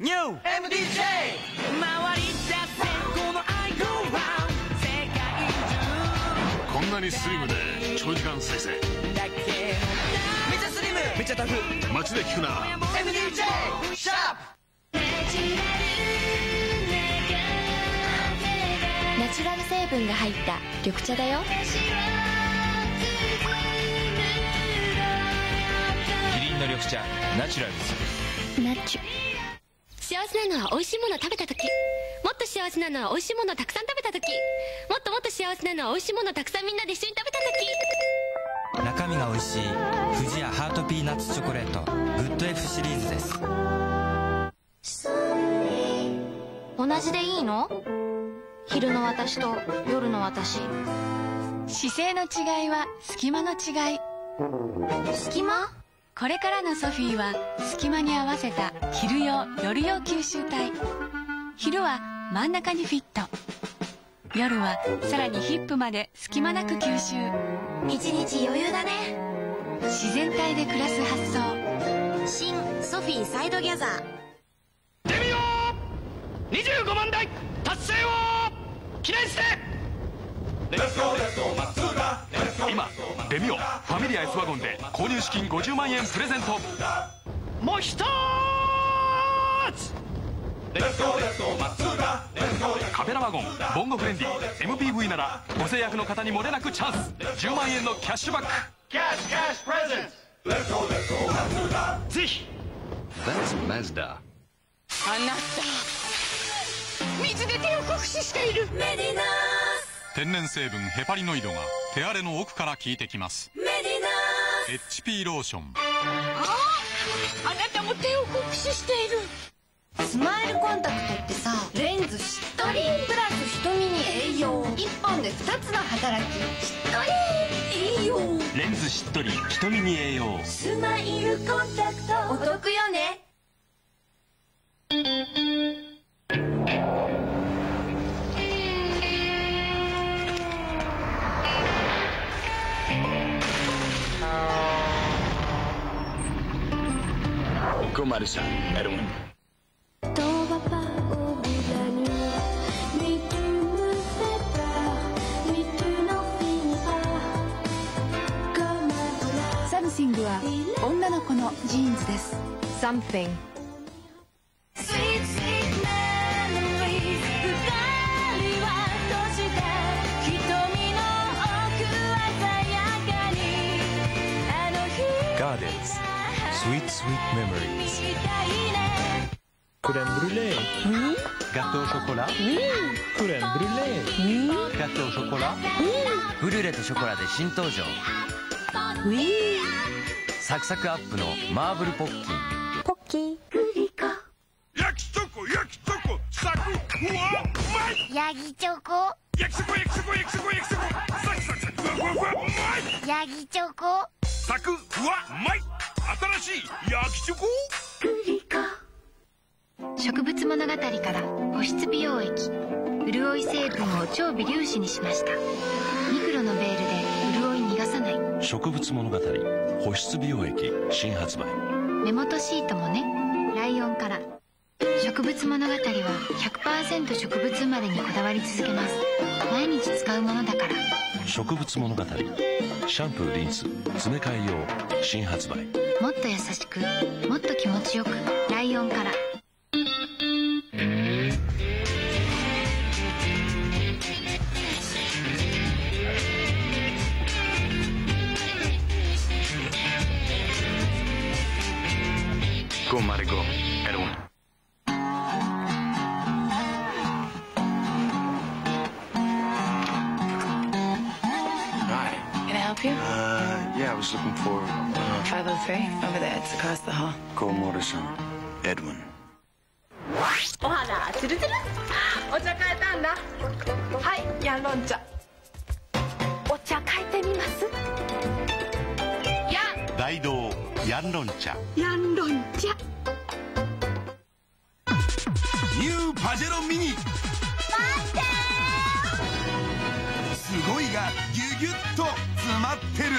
ニュー MDJ 回り出せこのアイコンは世界中こんなにスリムで長時間再生だけめちゃスリムめちゃタフ街で聞くな MDJ シャープナチュラル成分が入った緑茶だよ。キリンの緑茶ナチュラルナチュ幸せなのは美味しいものを食べた時、もっと幸せなのは美味しいものをたくさん食べた時、もっともっと幸せなのは美味しいものをたくさんみんなで一緒に食べた時。中身が美味しい不二家ハートピーナッツチョコレートグッド F シリーズです。同じでいいの？昼の私と夜の私。姿勢の違いは隙間の違い。隙間？これからのソフィーは隙間に合わせた昼用夜用吸収体。昼は真ん中にフィット、夜はさらにヒップまで隙間なく吸収。一日余裕だね。自然体で暮らす発想、新ソフィーサイドギャザー。デビュー25万台達成を記念して今デミオファミリア S ワゴンで購入資金50万円プレゼント。もう一つカペラワゴンボンゴフレンディ MPV ならご制約の方にもれなくチャンス10万円のキャッシュバック。ぜひあなた水で手を酷使しているメディナー天然成分ヘパリノイドが手荒れの奥から効いてきます。メディナー HP ローション。あなたも手を酷使している。スマイルコンタクトってさ、レンズしっとりプラス瞳に栄養、1本で2つの働き。しっとり栄養レンズしっとり瞳に栄養スマイルコンタクト、お得よね。Go Marisha, Edwin. T'en vas pas au bout de la nuit, ni tu me fais peur, ni tu n'en finis pas. Comme un voleur. Something は女の子のジーンズです。Something. Sweet sweet memories. 二人は閉じて瞳の奥鮮やかにあの日。Gardens.Sweet, sweet memories. Crème brûlée. Oui. Gâteau au chocolat. Oui. Crème brûlée. Oui. Gâteau au chocolat. Oui. Brûlée to chocolat de新登場. Oui. サクサクアップのマーブルポッキー。ポッキー。クリコ。焼きチョコ、焼きチョコ、サク、うわ、うまい。ヤギチョコ。焼きチョコ、焼きチョコ、焼きチョコ、焼きチョコ、サクサクサク、うわ、うわ、うまい。ヤギチョコ。サク、うわ、うまい。新しい焼きチョコ植物物語から保湿美容液うるおい成分を超微粒子にしました。ミクロのベールでうるおい逃がさない植物物語保湿美容液新発売。目元シートもね、ライオンから。植物物語は 100% 植物生まれにこだわり続けます。毎日使うものだから植物物語シャンプーリンス詰め替え用新発売。もっと優しくもっと気持ちよくライオンから。ゴマルゴエロンYeah, I was looking for 503 over there. It's across the hall. Go Morrison, Edwin. お肌ツルツル。お茶変えたんだ。はい、ヤンロン茶。お茶変えてみます？や。大道ヤンロン茶。ヤンロン茶。ニューパジェロミニ。待って。すごいがぎゅぎゅっと。詰まってる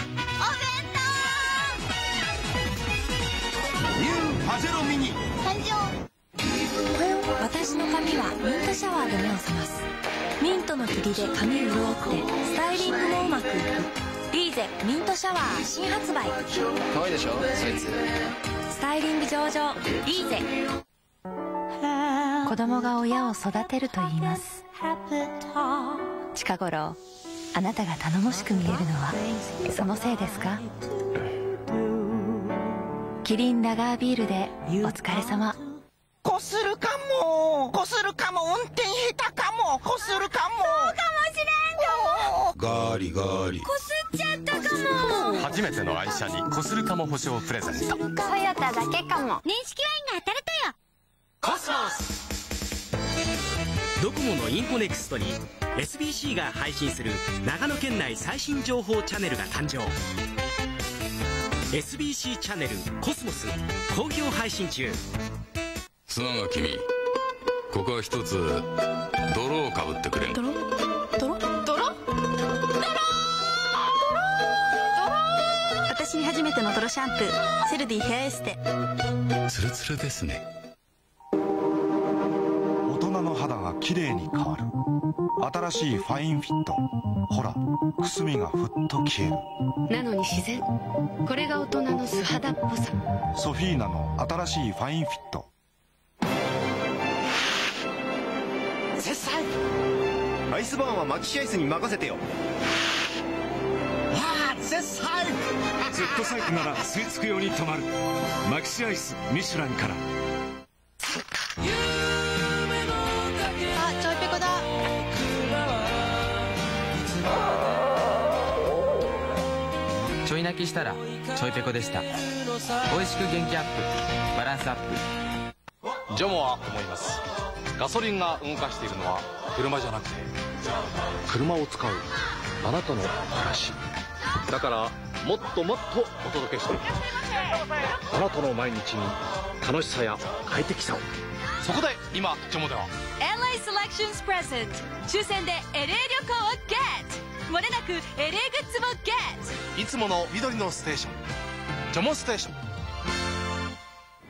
お弁当ニューパジェロミニ誕生。シャワーで目を覚ますミントの霧で髪潤ってスタイリングもうまくいく「リーゼミントシャワー」新発売可愛いでしょそいつスタイリング上々「リーゼ」子供が親を育てると言います近頃あなたが頼もしく見えるのはそのせいですかキリンラガービールでお疲れ様こするかもこするかも運転下手かもこするかもそうかもしれんかもガリガリこすっちゃったかも初めての愛車にこするかも保証プレゼントトヨタだけかも年式ワインが当たるとよコスモスドコモのインフォネクストに SBC が配信する長野県内最新情報チャンネルが誕生SBC チャンネルコスモス好評配信中すまんが君ここは一つ泥をかぶってくれん泥泥泥泥泥私に初めての泥シャンプーセルディヘアエステツルツルですね大人の肌が綺麗に変わる新しいファインフィットほらくすみがふっと消えるなのに自然これが大人の素肌っぽさソフィーナの新しいファインフィット絶賛アイスバーンは巻きアイスに任せてよわあ絶賛 Z サイクなら吸い付くように止まる巻きアイスミシュランからちょい泣きしたらちょいペコでしたおいしく元気アップバランスアップジョモは思いますガソリンが動かしているのは車じゃなくて車を使うあなたの暮らしだからもっともっとお届けしていくあなたの毎日に楽しさや快適さをそこで今ジョモでは LA セレクションズプレゼント抽選で LA 旅行をゲットもれなく LA グッズもゲットいつもの緑のステーションジョモステーション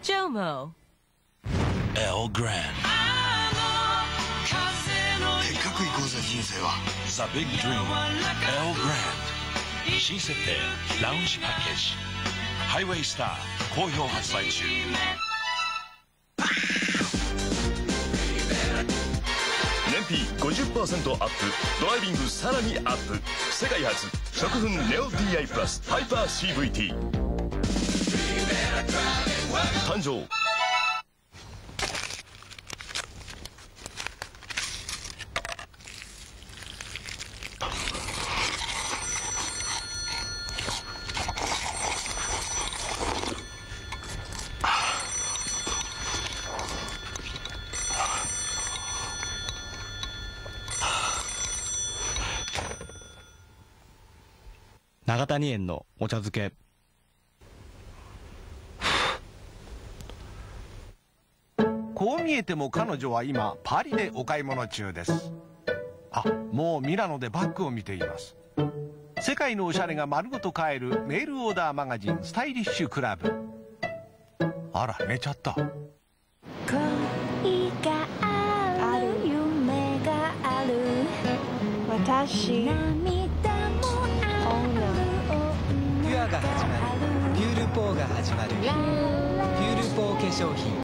ジョモ L.Grand せっかく移行した人生は The Big Dream L.Grand 新設定ラウンジパッケージハイウェイスター好評発売中50% アップドライビングさらにアップ世界初食粉ネオ DI プラスハイパー CVT 誕生長谷園のお茶漬けこう見えても彼女は今パリでお買い物中ですあもうミラノでバッグを見ています世界のおしゃれが丸ごと買えるメールオーダーマガジンスタイリッシュクラブあら寝ちゃった恋がある夢がある私ピュアが始まるピュールポーが始まるピュールポー化粧品